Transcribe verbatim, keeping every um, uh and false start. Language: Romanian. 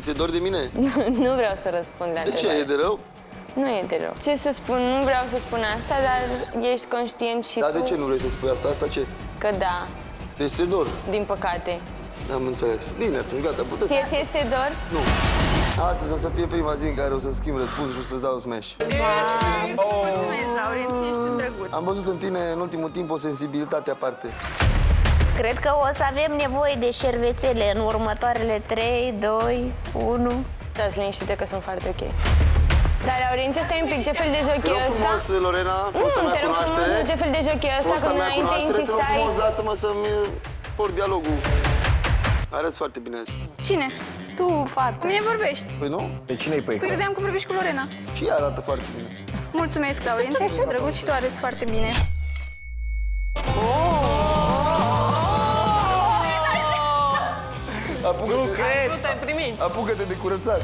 Ți-e dor de mine? Nu vreau să răspund la întrebare. De ce? E de rău? Nu e de rău. Ce să spun? Nu vreau să spun asta, dar ești conștient și Dar tu... de ce nu vrei să spui asta? Asta ce? Că da. Deci ți-e dor? Din păcate. Am înțeles. Bine, atunci gata, puteți... Ție ți-este dor? Nu. Astăzi o să fie prima zi în care o să schimb răspuns și o să-ți dau smash. Mulțumesc, Laurentiu, ești un drăguț. Am văzut în tine, în ultimul timp, o sensibilitate aparte. Cred că o să avem nevoie de șervețele în următoarele trei, doi, unu... Stați liniștite că sunt foarte ok. Dar, Laurentiu, stai un pic, ce fel de joc e ăsta? Te rog Lorena, fosta mea cunoaștere. Nu, ce fel de joc e ăsta, că înainte insistai... Te rog frumos, lasă-mă să-mi por dialogul. Arăți foarte bine azi. Cine? Tu, fată. Cu mine vorbești. Păi nu? Pe cine-i păi? Păi credeam că vorbești cu Lorena. Și ea arată foarte bine. Mulțumesc, Laurentiu, ești drăguț și tu arăți foarte bine. Nu cred! Apucă-te de curățat!